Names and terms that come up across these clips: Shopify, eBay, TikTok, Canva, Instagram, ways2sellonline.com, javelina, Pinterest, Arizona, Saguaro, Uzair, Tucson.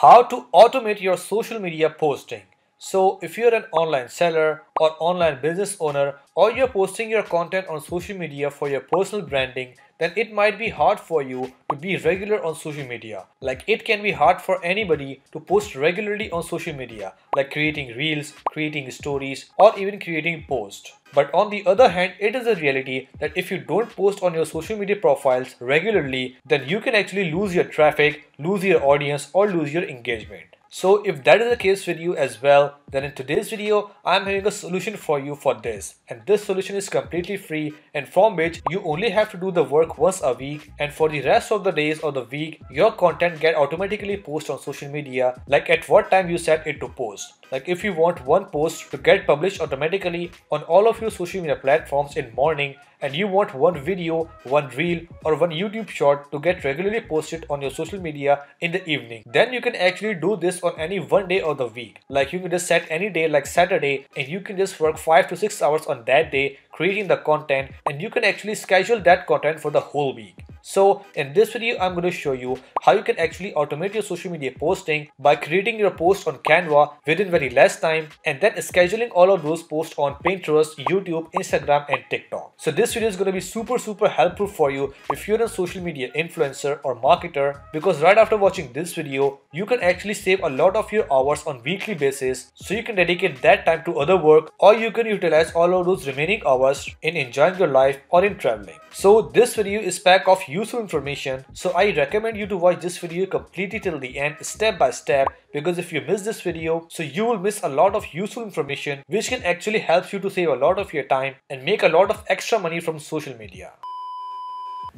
How to automate your social media posting. So if you're an online seller or online business owner, or you're posting your content on social media for your personal branding, then it might be hard for you to be regular on social media. Like it can be hard for anybody to post regularly on social media, like creating reels, creating stories, or even creating posts. But on the other hand, it is a reality that if you don't post on your social media profiles regularly, then you can actually lose your traffic, lose your audience, or lose your engagement. So if that is the case with you as well, then in today's video, I'm having a solution for you for this. And this solution is completely free, and from which you only have to do the work once a week, and for the rest of the days of the week, your content get automatically posted on social media, like at what time you set it to post. Like if you want one post to get published automatically on all of your social media platforms in morning, and you want one video, one reel, or one YouTube short to get regularly posted on your social media in the evening, then you can actually do this on any one day of the week. Like you can just set any day like Saturday, and you can just work 5 to 6 hours on that day creating the content, and you can actually schedule that content for the whole week. So in this video, I'm going to show you how you can actually automate your social media posting by creating your post on Canva within very less time, and then scheduling all of those posts on Pinterest, YouTube, Instagram, and TikTok. So this video is going to be super helpful for you if you're a social media influencer or marketer, because right after watching this video, you can actually save a lot of your hours on weekly basis, so you can dedicate that time to other work, or you can utilize all of those remaining hours in enjoying your life or in traveling. So this video is packed of useful information, so I recommend you to watch this video completely till the end, step by step, because if you miss this video, so you will miss a lot of useful information which can actually help you to save a lot of your time and make a lot of extra money from social media.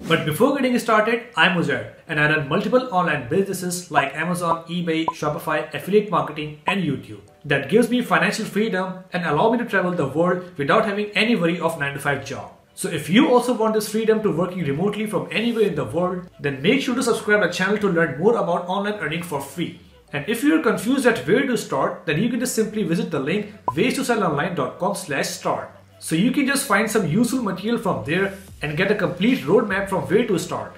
But before getting started, I'm Uzair, and I run multiple online businesses like Amazon, eBay, Shopify, affiliate marketing, and YouTube. That gives me financial freedom and allow me to travel the world without having any worry of 9-to-5 job. So if you also want this freedom to working remotely from anywhere in the world, then make sure to subscribe to the channel to learn more about online earning for free. And if you're confused at where to start, then you can just simply visit the link ways2sellonline.com/start. So you can just find some useful material from there and get a complete roadmap from where to start.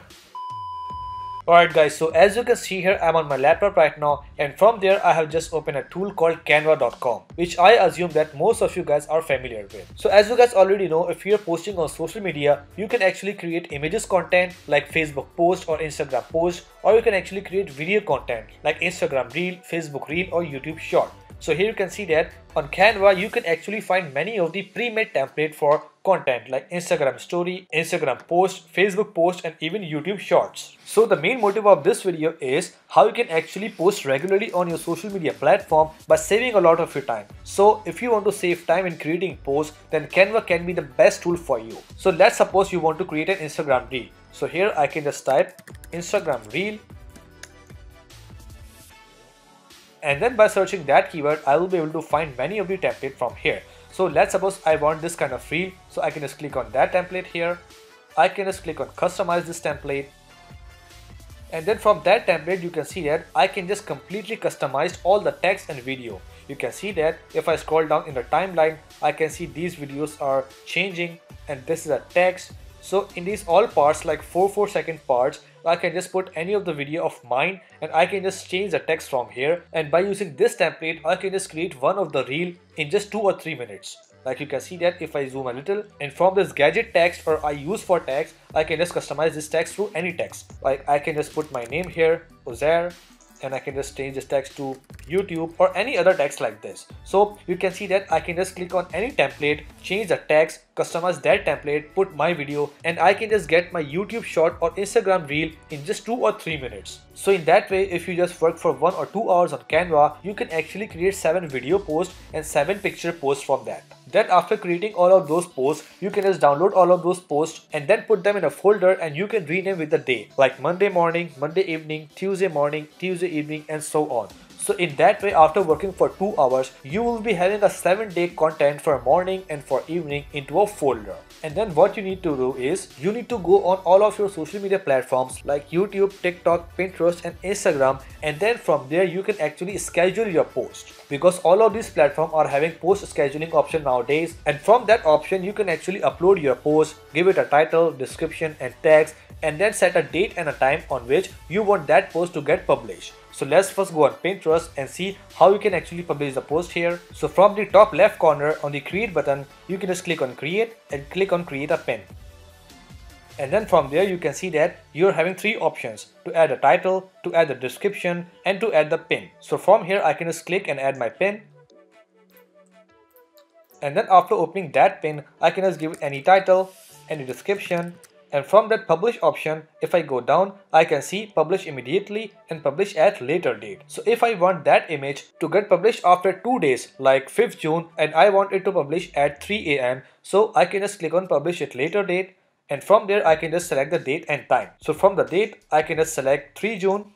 Alright guys, so as you can see here, I'm on my laptop right now, and from there I have just opened a tool called Canva.com, which I assume that most of you guys are familiar with. So as you guys already know, if you're posting on social media, you can actually create images content like Facebook post or Instagram post, or you can actually create video content like Instagram reel, Facebook reel, or YouTube short. So here you can see that on Canva, you can actually find many of the pre-made templates for content like Instagram story, Instagram post, Facebook post, and even YouTube shorts. So the main motive of this video is how you can actually post regularly on your social media platform by saving a lot of your time. So if you want to save time in creating posts, then Canva can be the best tool for you. So let's suppose you want to create an Instagram reel. So here I can just type Instagram reel, and then by searching that keyword, I will be able to find many of the templates from here. So let's suppose I want this kind of reel, so I can just click on that template here. I can just click on customize this template, and then from that template you can see that I can just completely customize all the text and video. You can see that if I scroll down in the timeline, I can see these videos are changing, and this is a text. So in these all parts, like 4 4-second parts, I can just put any of the video of mine, and I can just change the text from here, and by using this template I can just create one of the reel in just 2 or 3 minutes. Like you can see that if I zoom a little, and from this gadget text or I use for text, I can just customize this text through any text. Like I can just put my name here, Uzair, and I can just change this text to YouTube or any other text like this. So you can see that I can just click on any template, change the text, customize that template, put my video, and I can just get my YouTube short or Instagram reel in just 2 or 3 minutes. So in that way, if you just work for 1 or 2 hours on Canva, you can actually create 7 video posts and 7 picture posts from that. Then after creating all of those posts, you can just download all of those posts and then put them in a folder, and you can rename with the day, like Monday morning, Monday evening, Tuesday evening, and so on. So in that way, after working for 2 hours, you will be having a 7-day content for morning and for evening into a folder. And then what you need to do is, you need to go on all of your social media platforms like YouTube, TikTok, Pinterest, and Instagram, and then from there you can actually schedule your post, because all of these platforms are having post scheduling option nowadays, and from that option you can actually upload your post, give it a title, description, and text, and then set a date and a time on which you want that post to get published. So let's first go on Pinterest and see how you can actually publish the post here. So from the top left corner on the create button, you can just click on create and click on create a pin. And then from there you can see that you're having three options: to add a title, to add a description, and to add the pin. So from here I can just click and add my pin. And then after opening that pin, I can just give it any title, any description. And from that publish option, if I go down, I can see publish immediately and publish at later date. So if I want that image to get published after 2 days, like 5th June, and I want it to publish at 3 AM, so I can just click on publish at later date. And from there, I can just select the date and time. So from the date, I can just select 3 June.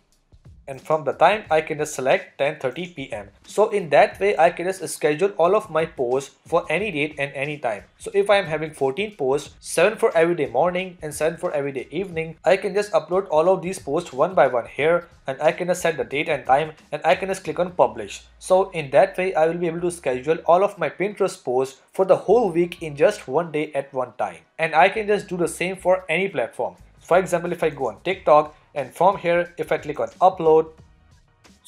And from the time, I can just select 10:30 PM. So in that way, I can just schedule all of my posts for any date and any time. So if I am having 14 posts, 7 for everyday morning and 7 for everyday evening, I can just upload all of these posts one by one here, and I can just set the date and time, and I can just click on publish. So in that way, I will be able to schedule all of my Pinterest posts for the whole week in just one day at one time. And I can just do the same for any platform. For example, if I go on TikTok, and from here, if I click on upload,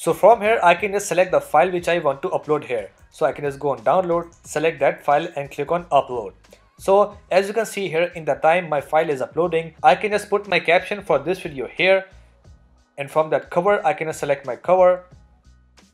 so from here, I can just select the file which I want to upload here. So I can just go on download, select that file and click on upload. So as you can see here, in the time my file is uploading, I can just put my caption for this video here. And from that cover, I can just select my cover.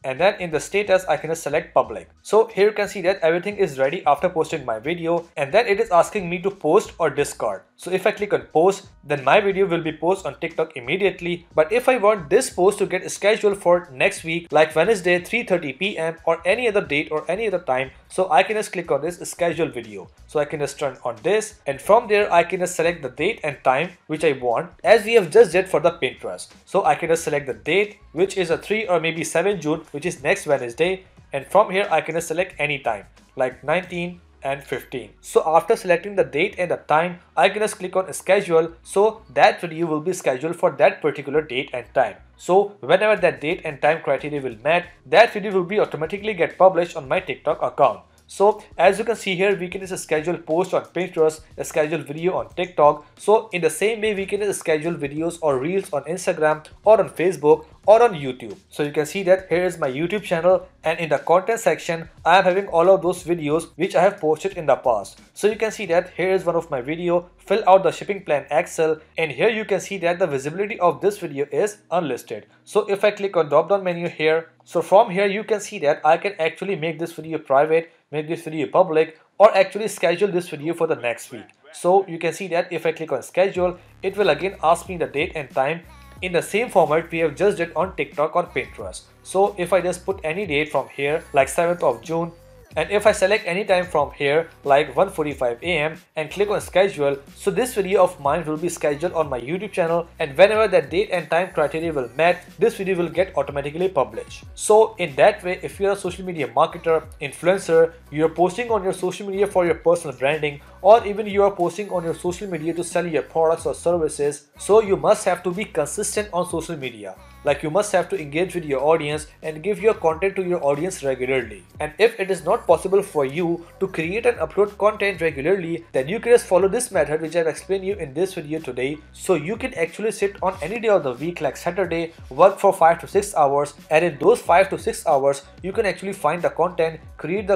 And then in the status, I can just select public. So here you can see that everything is ready after posting my video, and then it is asking me to post or discard. So if I click on post, then my video will be posted on TikTok immediately. But if I want this post to get scheduled for next week, like Wednesday 3:30 PM or any other date or any other time, so I can just click on this schedule video. So I can just turn on this, and from there I can just select the date and time which I want, as we have just did for the Pinterest. So I can just select the date, which is a 3 or maybe 7 June, which is next Wednesday, and from here I can just select any time, like 19 and 15. So after selecting the date and the time, I can just click on schedule, so that video will be scheduled for that particular date and time. So whenever that date and time criteria will match, that video will be automatically get published on my TikTok account. So as you can see here, we can just schedule post on Pinterest, schedule video on TikTok. So in the same way, we can just schedule videos or reels on Instagram or on Facebook or on YouTube. So you can see that here is my YouTube channel, and in the content section, I am having all of those videos which I have posted in the past. So you can see that here is one of my video, fill out the shipping plan Excel, and here you can see that the visibility of this video is unlisted. So if I click on drop down menu here, so from here you can see that I can actually make this video private, make this video public, or actually schedule this video for the next week. So you can see that if I click on schedule, it will again ask me the date and time in the same format we have just did on TikTok or Pinterest. So if I just put any date from here, like 7th of June, and if I select any time from here, like 1:45 AM, and click on schedule, so this video of mine will be scheduled on my YouTube channel, and whenever that date and time criteria will match, this video will get automatically published. So in that way, if you're a social media marketer, influencer, you're posting on your social media for your personal branding, or even you are posting on your social media to sell your products or services, so you must have to be consistent on social media. Like, you must have to engage with your audience and give your content to your audience regularly. And if it is not possible for you to create and upload content regularly, then you can just follow this method which I've explained you in this video today. So you can actually sit on any day of the week, like Saturday, work for 5 to 6 hours, and in those 5 to 6 hours you can actually find the content, create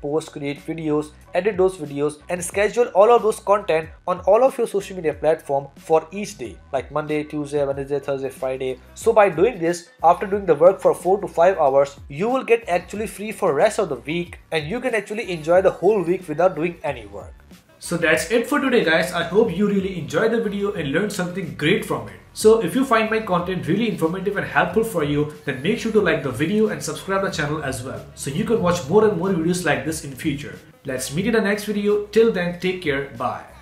posts, create videos, edit those videos, and schedule all of those content on all of your social media platform for each day, like Monday, Tuesday, Wednesday, Thursday, Friday. So by doing this, after doing the work for 4 to 5 hours, you will get actually free for rest of the week, and you can actually enjoy the whole week without doing any work. So that's it for today, guys. I hope you really enjoyed the video and learned something great from it. So if you find my content really informative and helpful for you, then make sure to like the video and subscribe the channel as well, so you can watch more and more videos like this in future. Let's meet in the next video. Till then, take care. Bye.